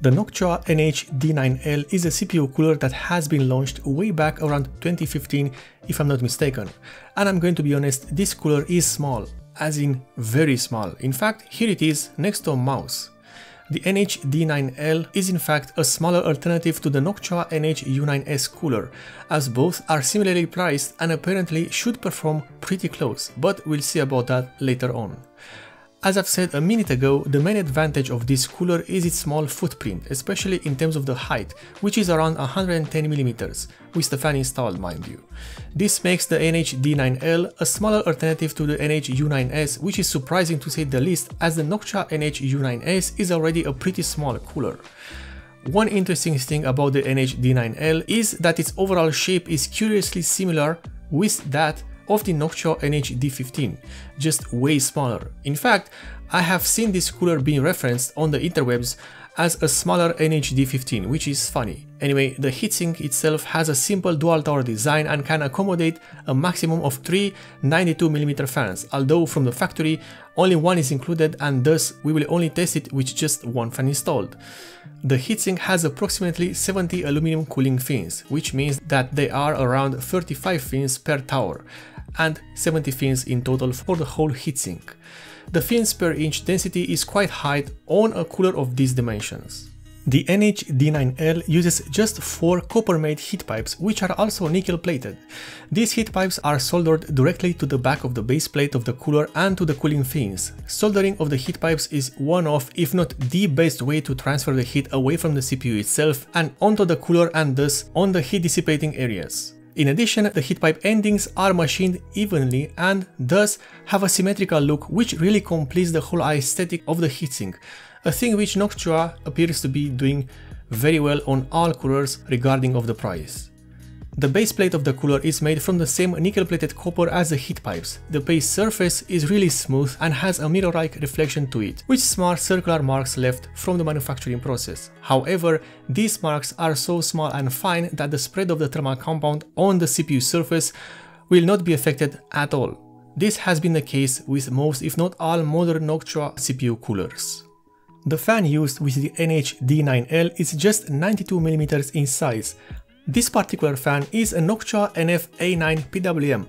The Noctua NH-D9L is a CPU cooler that has been launched way back around 2015, if I'm not mistaken. And I'm going to be honest, this cooler is small, as in very small. In fact, here it is next to a mouse. The NH-D9L is in fact a smaller alternative to the Noctua NH-U9S cooler, as both are similarly priced and apparently should perform pretty close, but we'll see about that later on. As I've said a minute ago, the main advantage of this cooler is its small footprint, especially in terms of the height, which is around 110mm, with the fan installed, mind you. This makes the NH-D9L a smaller alternative to the NH-U9S, which is surprising to say the least, as the Noctua NH-U9S is already a pretty small cooler. One interesting thing about the NH-D9L is that its overall shape is curiously similar with that of the Noctua NH-D15, just way smaller. In fact, I have seen this cooler being referenced on the interwebs as a smaller NH-D15, which is funny. Anyway, the heatsink itself has a simple dual tower design and can accommodate a maximum of 3 92mm fans, although from the factory only one is included and thus we will only test it with just one fan installed. The heatsink has approximately 70 aluminum cooling fins, which means that they are around 35 fins per tower, and 70 fins in total for the whole heatsink. The fins per inch density is quite high on a cooler of these dimensions. The NH-D9L uses just 4 copper-made heat pipes, which are also nickel-plated. These heat pipes are soldered directly to the back of the base plate of the cooler and to the cooling fins. Soldering of the heat pipes is one of, if not the best way to transfer the heat away from the CPU itself and onto the cooler and thus on the heat dissipating areas. In addition, the heat pipe endings are machined evenly and thus have a symmetrical look, which really completes the whole aesthetic of the heatsink, a thing which Noctua appears to be doing very well on all coolers regarding of the price. The base plate of the cooler is made from the same nickel-plated copper as the heat pipes. The base surface is really smooth and has a mirror-like reflection to it, with small circular marks left from the manufacturing process. However, these marks are so small and fine that the spread of the thermal compound on the CPU surface will not be affected at all. This has been the case with most, if not all, modern Noctua CPU coolers. The fan used with the NH-D9L is just 92mm in size. This particular fan is a Noctua NF-A9 PWM,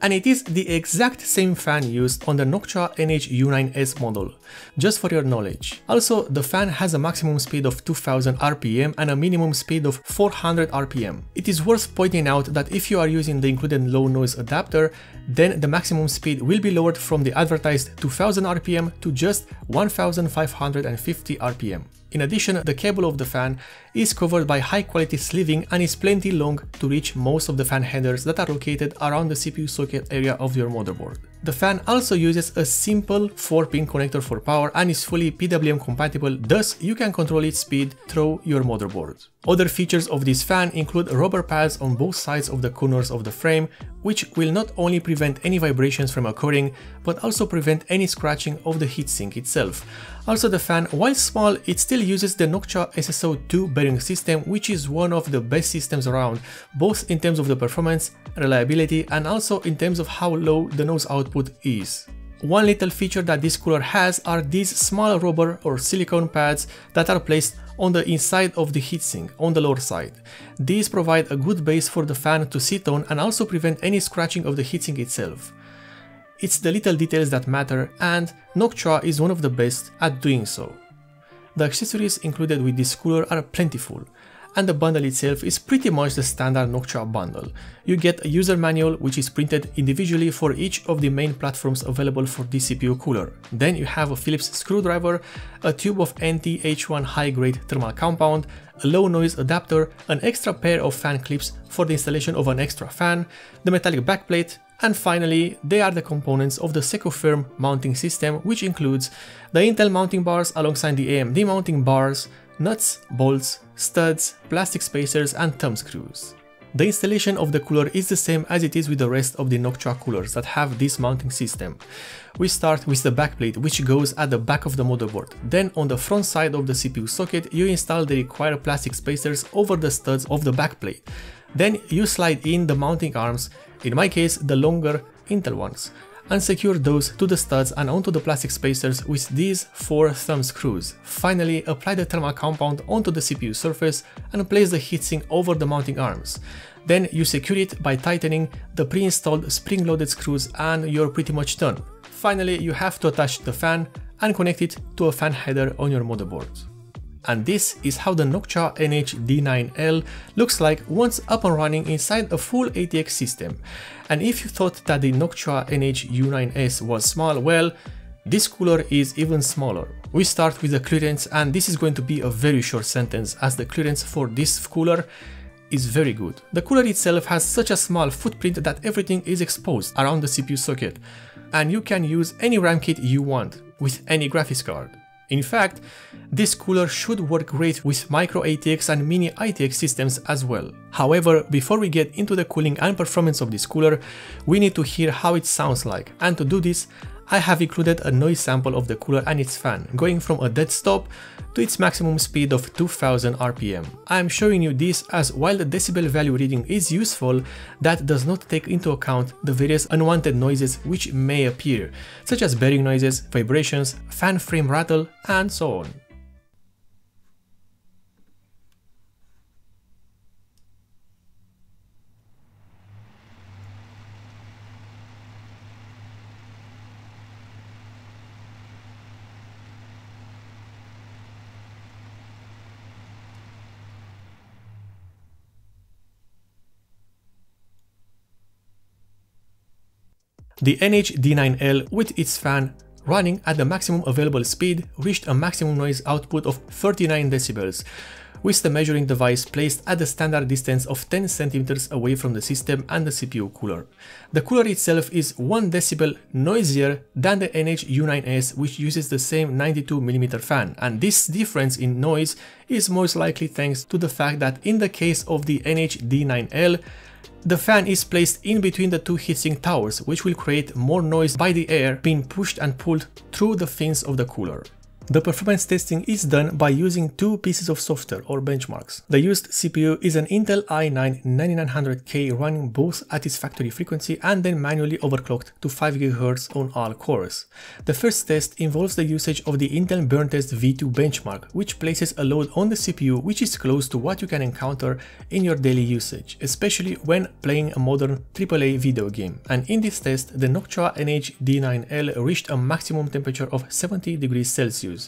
and it is the exact same fan used on the Noctua NH-U9S model, just for your knowledge. Also, the fan has a maximum speed of 2000 RPM and a minimum speed of 400 RPM. It is worth pointing out that if you are using the included low noise adapter, then the maximum speed will be lowered from the advertised 2000 RPM to just 1550 RPM. In addition, the cable of the fan is covered by high-quality sleeving and is plenty long to reach most of the fan headers that are located around the CPU socket area of your motherboard. The fan also uses a simple 4-pin connector for power and is fully PWM compatible, thus you can control its speed through your motherboard. Other features of this fan include rubber pads on both sides of the corners of the frame, which will not only prevent any vibrations from occurring, but also prevent any scratching of the heatsink itself. Also, the fan, while small, it still uses the Noctua SSO2 bearing system, which is one of the best systems around, both in terms of the performance, reliability, and also in terms of how low the noise output is. One little feature that this cooler has are these small rubber or silicone pads that are placed on the inside of the heatsink, on the lower side. These provide a good base for the fan to sit on and also prevent any scratching of the heatsink itself. It's the little details that matter, and Noctua is one of the best at doing so. The accessories included with this cooler are plentiful, and the bundle itself is pretty much the standard Noctua bundle. You get a user manual which is printed individually for each of the main platforms available for this CPU cooler. Then you have a Phillips screwdriver, a tube of NT-H1 high-grade thermal compound, a low-noise adapter, an extra pair of fan clips for the installation of an extra fan, the metallic backplate, and finally, they are the components of the SecuFirm mounting system, which includes the Intel mounting bars alongside the AMD mounting bars, nuts, bolts, studs, plastic spacers, and thumb screws. The installation of the cooler is the same as it is with the rest of the Noctua coolers that have this mounting system. We start with the backplate, which goes at the back of the motherboard. Then on the front side of the CPU socket, you install the required plastic spacers over the studs of the backplate. Then you slide in the mounting arms, in my case the longer Intel ones, and secure those to the studs and onto the plastic spacers with these 4 thumb screws. Finally, apply the thermal compound onto the CPU surface and place the heatsink over the mounting arms. Then you secure it by tightening the pre-installed spring-loaded screws and you're pretty much done. Finally, you have to attach the fan and connect it to a fan header on your motherboard. And this is how the Noctua NH-D9L looks like once up and running inside a full ATX system. And if you thought that the Noctua NH-U9S was small, well, this cooler is even smaller. We start with the clearance, and this is going to be a very short sentence as the clearance for this cooler is very good. The cooler itself has such a small footprint that everything is exposed around the CPU socket, and you can use any RAM kit you want with any graphics card. In fact, this cooler should work great with micro ATX and mini ITX systems as well. However, before we get into the cooling and performance of this cooler, we need to hear how it sounds like, and to do this, I have included a noise sample of the cooler and its fan, going from a dead stop to its maximum speed of 2000 RPM. I am showing you this as while the decibel value reading is useful, that does not take into account the various unwanted noises which may appear, such as bearing noises, vibrations, fan frame rattle, and so on. The NH-D9L, with its fan running at the maximum available speed, reached a maximum noise output of 39 decibels, with the measuring device placed at the standard distance of 10 centimeters away from the system and the CPU cooler. The cooler itself is 1 decibel noisier than the NH-U9S, which uses the same 92mm fan, and this difference in noise is most likely thanks to the fact that in the case of the NH-D9L, the fan is placed in between the two heatsink towers, which will create more noise by the air being pushed and pulled through the fins of the cooler. The performance testing is done by using two pieces of software or benchmarks. The used CPU is an Intel i9-9900K running both at its factory frequency and then manually overclocked to 5 GHz on all cores. The first test involves the usage of the Intel Burn Test V2 benchmark, which places a load on the CPU which is close to what you can encounter in your daily usage, especially when playing a modern AAA video game. And in this test, the Noctua NH-D9L reached a maximum temperature of 70 degrees Celsius,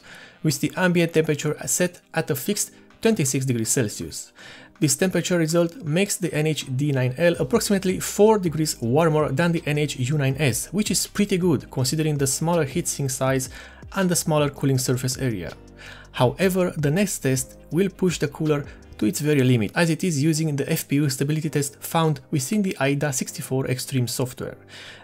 with the ambient temperature set at a fixed 26 degrees Celsius. This temperature result makes the NH-D9L approximately 4 degrees warmer than the NH-U9S, which is pretty good considering the smaller heatsink size and the smaller cooling surface area. However, the next test will push the cooler to its very limit, as it is using the FPU stability test found within the AIDA64 Extreme software.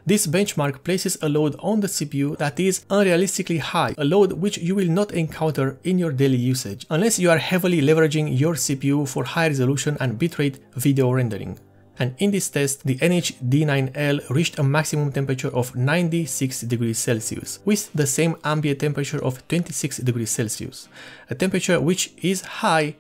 This benchmark places a load on the CPU that is unrealistically high, a load which you will not encounter in your daily usage, unless you are heavily leveraging your CPU for high resolution and bitrate video rendering. And in this test, the NH-D9L reached a maximum temperature of 96 degrees Celsius, with the same ambient temperature of 26 degrees Celsius, a temperature which is high.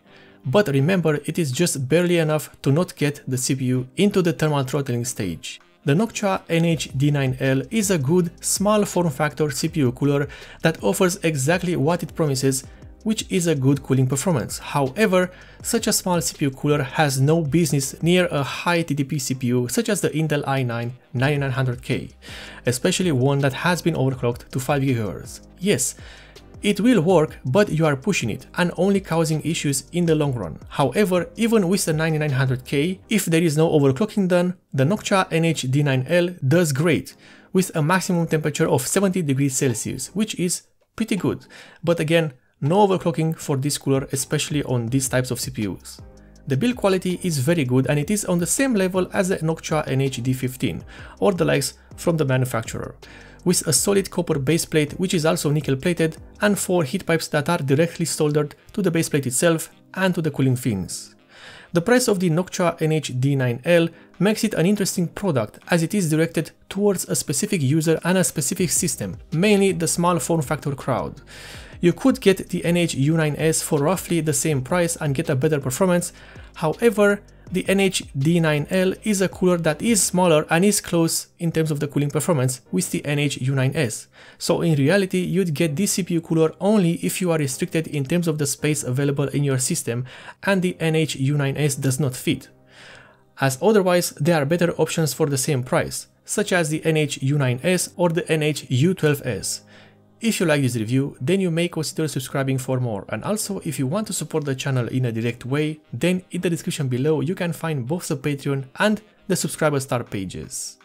But remember, it is just barely enough to not get the CPU into the thermal throttling stage. The Noctua NH-D9L is a good, small form factor CPU cooler that offers exactly what it promises, which is a good cooling performance. However, such a small CPU cooler has no business near a high TDP CPU such as the Intel i9-9900K, especially one that has been overclocked to 5 GHz. Yes, it will work, but you are pushing it and only causing issues in the long run. However, even with the 9900K, if there is no overclocking done, the Noctua NH-D9L does great, with a maximum temperature of 70 degrees Celsius, which is pretty good. But again, no overclocking for this cooler, especially on these types of CPUs. The build quality is very good and it is on the same level as the Noctua NH-D15 or the likes from the manufacturer, with a solid copper baseplate which is also nickel plated and 4 heat pipes that are directly soldered to the baseplate itself and to the cooling fins. The price of the Noctua NH-D9L makes it an interesting product as it is directed towards a specific user and a specific system, mainly the small form factor crowd. You could get the NH-U9S for roughly the same price and get a better performance. However, the NH-D9L is a cooler that is smaller and is close in terms of the cooling performance with the NH-U9S. So in reality, you'd get this CPU cooler only if you are restricted in terms of the space available in your system and the NH-U9S does not fit, as otherwise there are better options for the same price, such as the NH-U9S or the NH-U12S. If you like this review, then you may consider subscribing for more, and also if you want to support the channel in a direct way, then in the description below you can find both the Patreon and the Subscriber Star pages.